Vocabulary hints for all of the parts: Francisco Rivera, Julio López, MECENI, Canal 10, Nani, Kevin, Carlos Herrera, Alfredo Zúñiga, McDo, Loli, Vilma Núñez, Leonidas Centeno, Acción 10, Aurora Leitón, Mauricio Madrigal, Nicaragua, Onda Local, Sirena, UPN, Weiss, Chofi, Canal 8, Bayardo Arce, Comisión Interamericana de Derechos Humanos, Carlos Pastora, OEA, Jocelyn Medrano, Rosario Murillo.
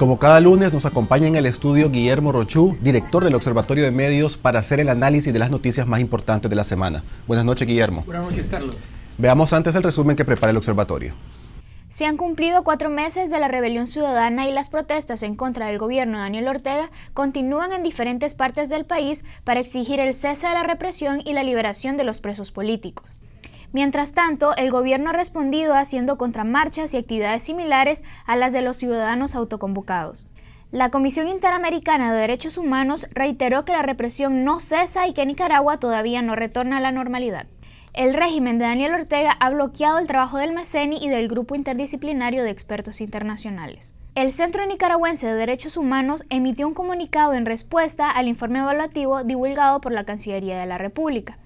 Como cada lunes, nos acompaña en el estudio Guillermo Rothschuh, director del Observatorio de Medios, para hacer el análisis de las noticias más importantes de la semana. Buenas noches, Guillermo. Buenas noches, Carlos. Veamos antes el resumen que prepara el observatorio. Se han cumplido 4 meses de la rebelión ciudadana y las protestas en contra del gobierno de Daniel Ortega continúan en diferentes partes del país para exigir el cese de la represión y la liberación de los presos políticos. Mientras tanto, el gobierno ha respondido haciendo contramarchas y actividades similares a las de los ciudadanos autoconvocados. La Comisión Interamericana de Derechos Humanos reiteró que la represión no cesa y que Nicaragua todavía no retorna a la normalidad. El régimen de Daniel Ortega ha bloqueado el trabajo del MECENI y del Grupo Interdisciplinario de Expertos Internacionales. El Centro Nicaragüense de Derechos Humanos emitió un comunicado en respuesta al informe evaluativo divulgado por la Cancillería de la República,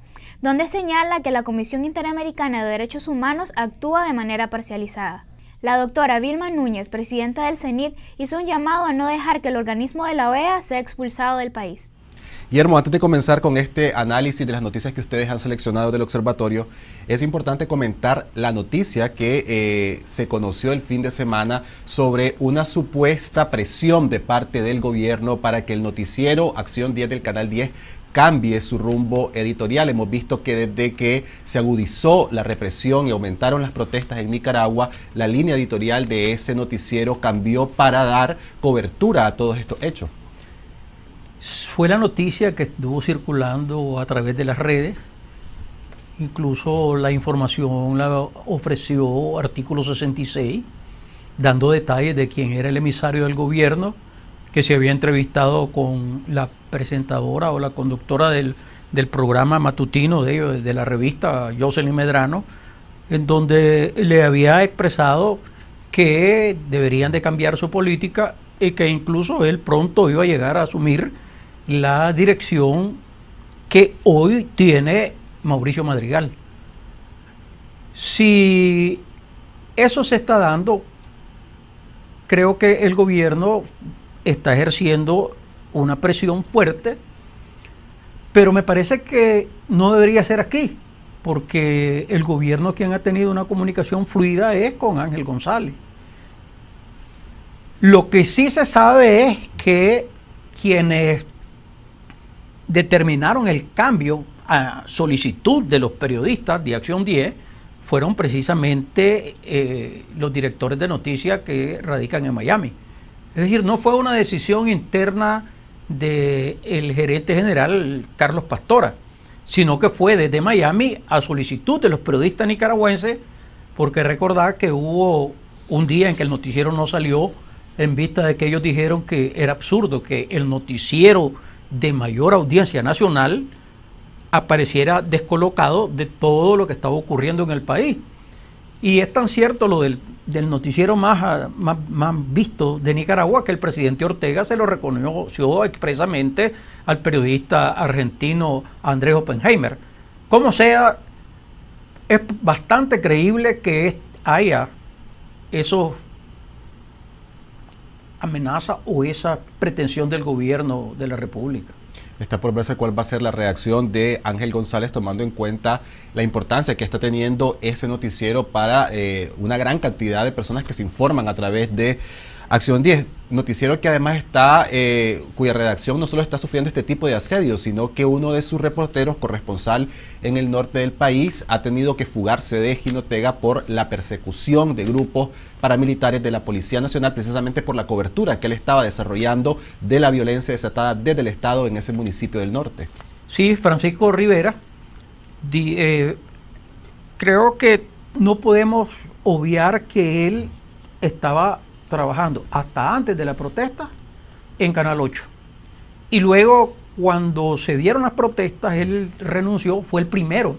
donde señala que la Comisión Interamericana de Derechos Humanos actúa de manera parcializada. La doctora Vilma Núñez, presidenta del CENID, hizo un llamado a no dejar que el organismo de la OEA sea expulsado del país. Guillermo, antes de comenzar con este análisis de las noticias que ustedes han seleccionado del observatorio, es importante comentar la noticia que se conoció el fin de semana sobre una supuesta presión de parte del gobierno para que el noticiero Acción 10 del Canal 10 cambie su rumbo editorial. Hemos visto que desde que se agudizó la represión y aumentaron las protestas en Nicaragua, la línea editorial de ese noticiero cambió para dar cobertura a todos estos hechos. Fue la noticia que estuvo circulando a través de las redes. Incluso la información la ofreció Artículo 66, dando detalles de quién era el emisario del gobierno, que se había entrevistado con la presentadora o la conductora del programa matutino de la revista, Jocelyn Medrano, en donde le había expresado que deberían de cambiar su política y que incluso él pronto iba a llegar a asumir la dirección que hoy tiene Mauricio Madrigal. Si eso se está dando, creo que el gobierno está ejerciendo una presión fuerte, pero me parece que no debería ser aquí, porque el gobierno quien ha tenido una comunicación fluida es con Ángel González. Lo que sí se sabe es que quienes determinaron el cambio a solicitud de los periodistas de Acción 10 fueron precisamente los directores de noticias que radican en Miami. Es decir, no fue una decisión interna del gerente general Carlos Pastora, sino que fue desde Miami a solicitud de los periodistas nicaragüenses, porque recordad que hubo un día en que el noticiero no salió en vista de que ellos dijeron que era absurdo que el noticiero de mayor audiencia nacional apareciera descolocado de todo lo que estaba ocurriendo en el país. Y es tan cierto lo del noticiero más visto de Nicaragua que el presidente Ortega se lo reconoció expresamente al periodista argentino Andrés Oppenheimer. Como sea, es bastante creíble que haya esas amenazas o esa pretensión del gobierno de la República. Está por verse cuál va a ser la reacción de Ángel González, tomando en cuenta la importancia que está teniendo ese noticiero para una gran cantidad de personas que se informan a través de Acción 10. Noticiero que además está, cuya redacción no solo está sufriendo este tipo de asedios, sino que uno de sus reporteros, corresponsal en el norte del país, ha tenido que fugarse de Jinotega por la persecución de grupos paramilitares de la Policía Nacional, precisamente por la cobertura que él estaba desarrollando de la violencia desatada desde el Estado en ese municipio del norte. Sí, Francisco Rivera, creo que no podemos obviar que él estaba trabajando hasta antes de la protesta en Canal 8. Y luego, cuando se dieron las protestas, él renunció, fue el primero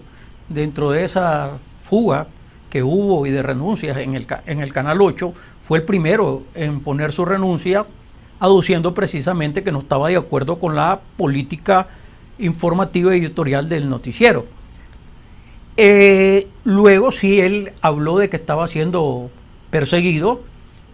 dentro de esa fuga que hubo y de renuncias en el Canal 8, fue el primero en poner su renuncia, aduciendo precisamente que no estaba de acuerdo con la política informativa y editorial del noticiero. Luego sí, él habló de que estaba siendo perseguido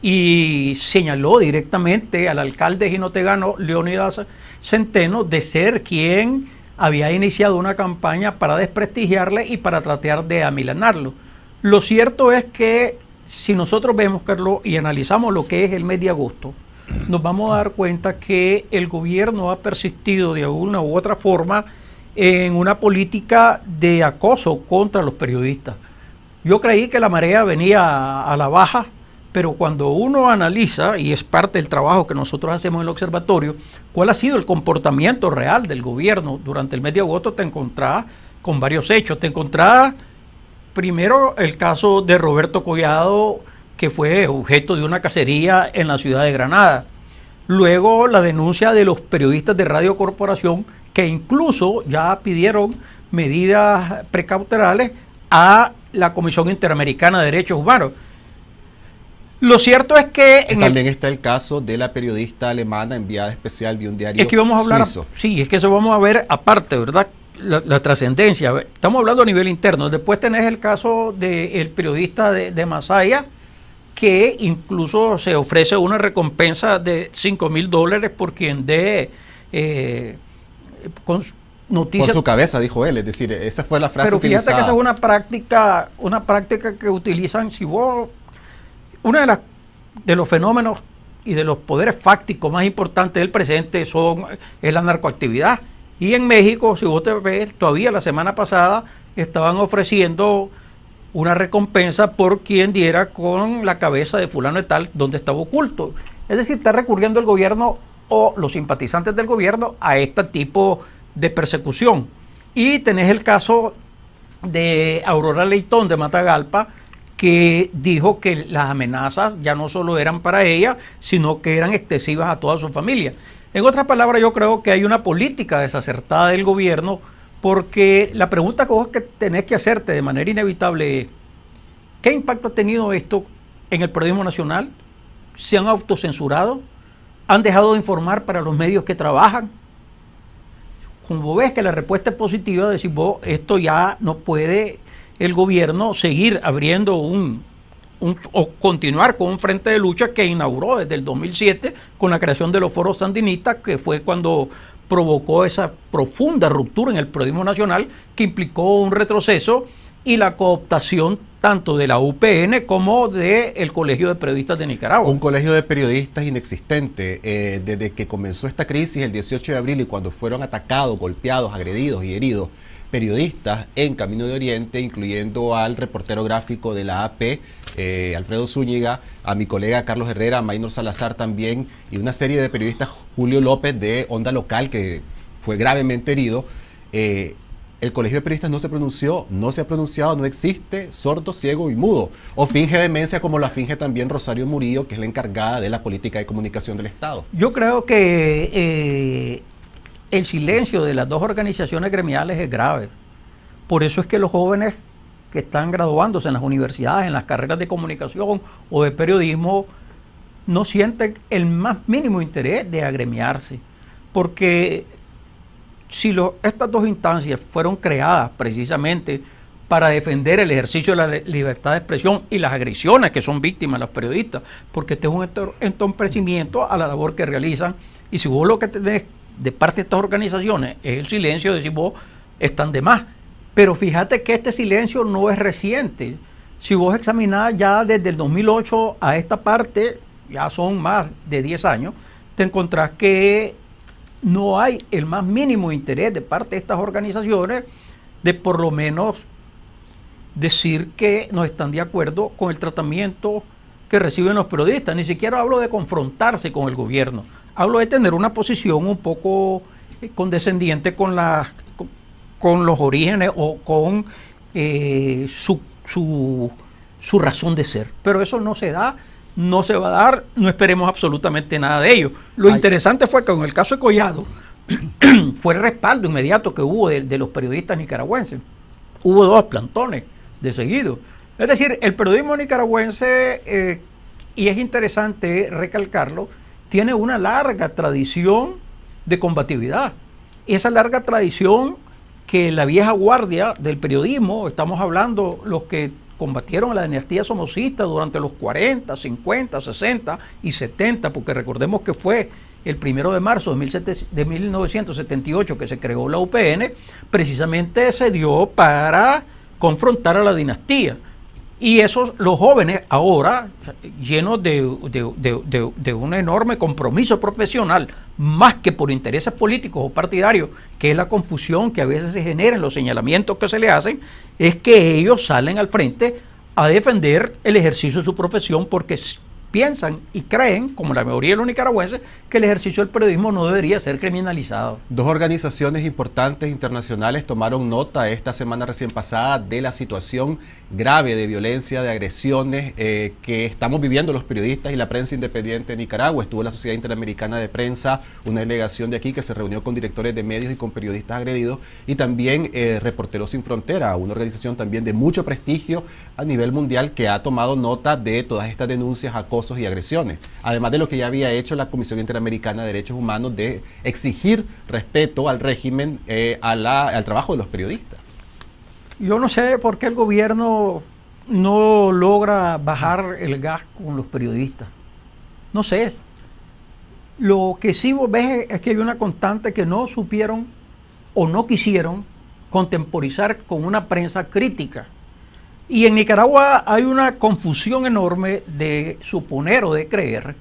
y señaló directamente al alcalde jinotegano Leonidas Centeno de ser quien había iniciado una campaña para desprestigiarle y para tratar de amilanarlo. Lo cierto es que si nosotros vemos, Carlos, y analizamos lo que es el mes de agosto, nos vamos a dar cuenta que el gobierno ha persistido de alguna u otra forma en una política de acoso contra los periodistas. Yo creí que la marea venía a la baja, pero cuando uno analiza, y es parte del trabajo que nosotros hacemos en el observatorio, cuál ha sido el comportamiento real del gobierno durante el mes de agosto, te encontrás con varios hechos. Te encontrás primero el caso de Roberto Collado, que fue objeto de una cacería en la ciudad de Granada. Luego la denuncia de los periodistas de Radio Corporación, que incluso ya pidieron medidas precauterales a la Comisión Interamericana de Derechos Humanos. Lo cierto es que... También está el caso de la periodista alemana enviada especial de un diario suizo. Sí, es que eso vamos a ver aparte, ¿verdad? La trascendencia. Estamos hablando a nivel interno. Después tenés el caso del periodista de Masaya, que incluso se ofrece una recompensa de $5.000 por quien dé noticias. Por su cabeza, dijo él. Es decir, esa fue la frase utilizada. Pero fíjate que esa es una práctica que utilizan. Si vos... Uno de los fenómenos y de los poderes fácticos más importantes del presente es la narcoactividad. Y en México, si vos te ves, todavía la semana pasada estaban ofreciendo una recompensa por quien diera con la cabeza de fulano y tal donde estaba oculto. Es decir, está recurriendo el gobierno o los simpatizantes del gobierno a este tipo de persecución. Y tenés el caso de Aurora Leitón de Matagalpa, que dijo que las amenazas ya no solo eran para ella, sino que eran excesivas a toda su familia. En otras palabras, yo creo que hay una política desacertada del gobierno, porque la pregunta que vos tenés que hacerte de manera inevitable es: ¿qué impacto ha tenido esto en el periodismo nacional? ¿Se han autocensurado? ¿Han dejado de informar para los medios que trabajan? Como ves que la respuesta es positiva, decís vos, esto ya no puede... el gobierno seguir abriendo o continuar con un frente de lucha que inauguró desde el 2007 con la creación de los foros sandinistas, que fue cuando provocó esa profunda ruptura en el periodismo nacional que implicó un retroceso y la cooptación tanto de la UPN como del Colegio de Periodistas de Nicaragua. Un colegio de periodistas inexistente. Desde que comenzó esta crisis el 18 de abril y cuando fueron atacados, golpeados, agredidos y heridos periodistas en Camino de Oriente, incluyendo al reportero gráfico de la AP, Alfredo Zúñiga, a mi colega Carlos Herrera, a Maynor Salazar también, y una serie de periodistas, Julio López de Onda Local, que fue gravemente herido. El Colegio de Periodistas no se pronunció, no se ha pronunciado, no existe, sordo, ciego y mudo. O finge demencia, como la finge también Rosario Murillo, que es la encargada de la política de comunicación del Estado. Yo creo que... el silencio de las dos organizaciones gremiales es grave. Por eso es que los jóvenes que están graduándose en las universidades, en las carreras de comunicación o de periodismo, no sienten el más mínimo interés de agremiarse. Porque si estas dos instancias fueron creadas precisamente para defender el ejercicio de la libertad de expresión y las agresiones que son víctimas los periodistas, porque este es un entorpecimiento a la labor que realizan, y si vos lo que tenés de parte de estas organizaciones es el silencio, decís vos, están de más. Pero fíjate que este silencio no es reciente. Si vos examinás ya desde el 2008 a esta parte, ya son más de 10 años, te encontrás que no hay el más mínimo interés de parte de estas organizaciones de por lo menos decir que no están de acuerdo con el tratamiento que reciben los periodistas. Ni siquiera hablo de confrontarse con el gobierno. Hablo de tener una posición un poco condescendiente con los orígenes o con su razón de ser. Pero eso no se da, no se va a dar, no esperemos absolutamente nada de ello. Lo interesante fue que en el caso de Collado fue el respaldo inmediato que hubo de los periodistas nicaragüenses. Hubo dos plantones de seguido. Es decir, el periodismo nicaragüense, y es interesante recalcarlo, tiene una larga tradición de combatividad. Esa larga tradición que la vieja guardia del periodismo, estamos hablando los que combatieron la dinastía somocista durante los 40, 50, 60 y 70, porque recordemos que fue el 1 de marzo de 1978 que se creó la UPN, precisamente se dio para confrontar a la dinastía. Y esos, los jóvenes ahora, llenos de un enorme compromiso profesional, más que por intereses políticos o partidarios, que es la confusión que a veces se genera en los señalamientos que se le hacen, es que ellos salen al frente a defender el ejercicio de su profesión porque piensan y creen, como la mayoría de los nicaragüenses, que el ejercicio del periodismo no debería ser criminalizado. Dos organizaciones importantes internacionales tomaron nota esta semana recién pasada de la situación grave de violencia, de agresiones que estamos viviendo los periodistas y la prensa independiente de Nicaragua. Estuvo la Sociedad Interamericana de Prensa, una delegación de aquí que se reunió con directores de medios y con periodistas agredidos, y también Reporteros Sin Frontera, una organización también de mucho prestigio a nivel mundial que ha tomado nota de todas estas denuncias, acosos y agresiones, además de lo que ya había hecho la Comisión Interamericana de Derechos Humanos de exigir respeto al régimen, al trabajo de los periodistas. Yo no sé por qué el gobierno no logra bajar el gas con los periodistas. No sé. Lo que sí vos ves es que hay una constante que no supieron o no quisieron contemporizar con una prensa crítica. Y en Nicaragua hay una confusión enorme de suponer o de creer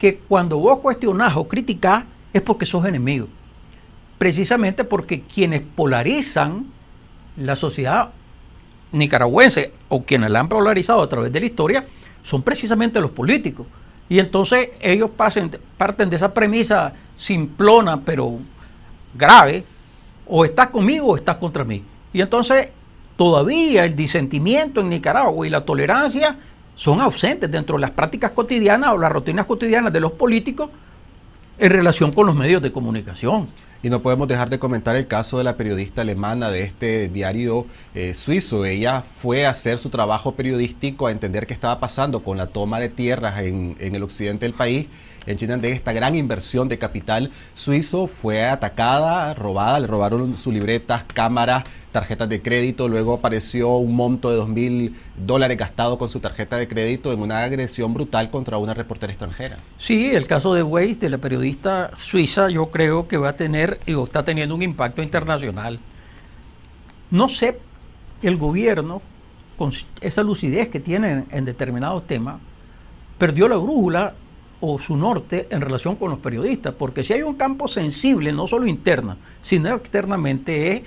que cuando vos cuestionás o criticás es porque sos enemigo. Precisamente porque quienes polarizan la sociedad nicaragüense o quienes la han polarizado a través de la historia son precisamente los políticos, y entonces ellos parten de esa premisa simplona pero grave: o estás conmigo o estás contra mí. Y entonces todavía el disentimiento en Nicaragua y la tolerancia son ausentes dentro de las prácticas cotidianas o las rutinas cotidianas de los políticos en relación con los medios de comunicación. Y no podemos dejar de comentar el caso de la periodista alemana de este diario suizo. Ella fue a hacer su trabajo periodístico, a entender qué estaba pasando con la toma de tierras en el occidente del país, en Chinandega, esta gran inversión de capital suizo. Fue atacada, robada, le robaron sus libretas, cámaras, tarjetas de crédito. Luego apareció un monto de $2,000 gastado con su tarjeta de crédito en una agresión brutal contra una reportera extranjera. Sí, el caso de Weiss, de la periodista suiza, yo creo que va a tener y está teniendo un impacto internacional. No sé, el gobierno, con esa lucidez que tiene en determinados temas, perdió la brújula o su norte en relación con los periodistas, porque si hay un campo sensible, no solo interna, sino externamente, es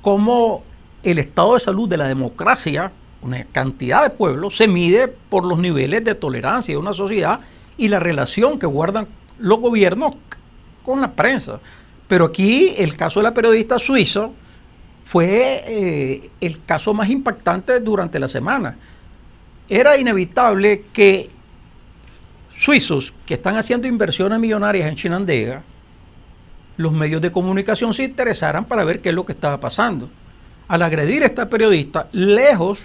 cómo el estado de salud de la democracia, una cantidad de pueblos, se mide por los niveles de tolerancia de una sociedad y la relación que guardan los gobiernos con la prensa. Pero aquí el caso de la periodista suiza fue el caso más impactante durante la semana. Era inevitable que suizos que están haciendo inversiones millonarias en Chinandega, los medios de comunicación se interesaran para ver qué es lo que estaba pasando. Al agredir a esta periodista, lejos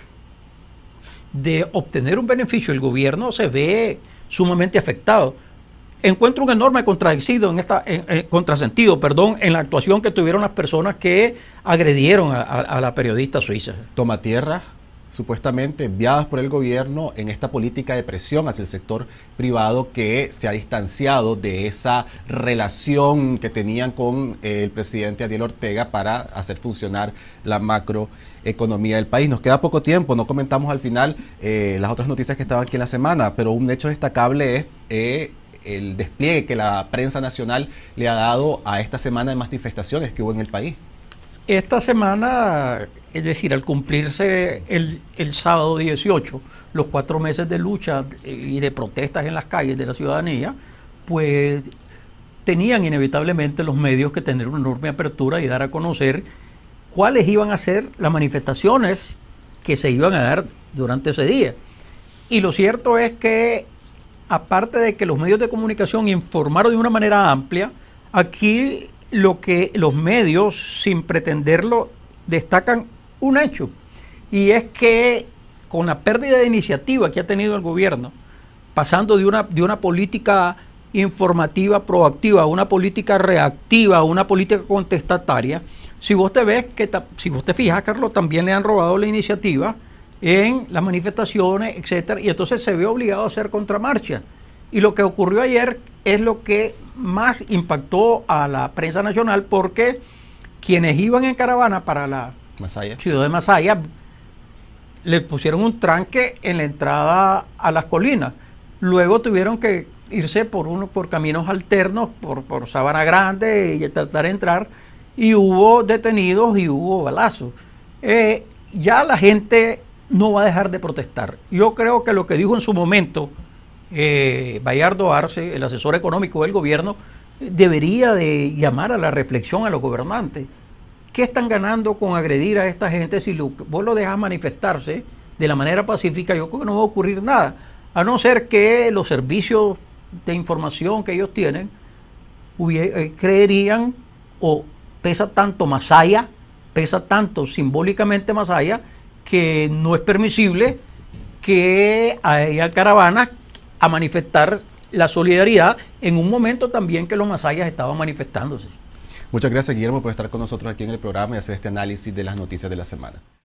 de obtener un beneficio, el gobierno se ve sumamente afectado. Encuentro un enorme contrasentido en la actuación que tuvieron las personas que agredieron a la periodista suiza. Toma tierra, supuestamente enviadas por el gobierno en esta política de presión hacia el sector privado, que se ha distanciado de esa relación que tenían con el presidente Daniel Ortega para hacer funcionar la macroeconomía del país. Nos queda poco tiempo, no comentamos al final las otras noticias que estaban aquí en la semana, pero un hecho destacable es el despliegue que la prensa nacional le ha dado a esta semana de manifestaciones que hubo en el país. Esta semana, es decir, al cumplirse el sábado 18, los 4 meses de lucha y de protestas en las calles de la ciudadanía, pues tenían inevitablemente los medios que tener una enorme apertura y dar a conocer cuáles iban a ser las manifestaciones que se iban a dar durante ese día. Y lo cierto es que, aparte de que los medios de comunicación informaron de una manera amplia, aquí lo que los medios, sin pretenderlo, destacan un hecho, y es que con la pérdida de iniciativa que ha tenido el gobierno, pasando de una política informativa proactiva a una política reactiva, a una política contestataria, si vos te fijas, Carlos, también le han robado la iniciativa en las manifestaciones, etcétera, y entonces se ve obligado a hacer contramarcha. Y lo que ocurrió ayer es lo que más impactó a la prensa nacional, porque quienes iban en caravana para la ciudad de Masaya le pusieron un tranque en la entrada a las colinas. Luego tuvieron que irse por caminos alternos, por Sabana Grande, y tratar de entrar, y hubo detenidos y hubo balazos. Ya la gente no va a dejar de protestar. Yo creo que lo que dijo en su momento Bayardo Arce, el asesor económico del gobierno, debería de llamar a la reflexión a los gobernantes. ¿Qué están ganando con agredir a esta gente? Si vos lo dejas manifestarse de la manera pacífica, yo creo que no va a ocurrir nada, a no ser que los servicios de información que ellos tienen creerían, o pesa tanto Masaya, pesa tanto simbólicamente Masaya, que no es permisible que haya caravanas a manifestar la solidaridad en un momento también que los masayas estaban manifestándose. Muchas gracias, Guillermo, por estar con nosotros aquí en el programa y hacer este análisis de las noticias de la semana.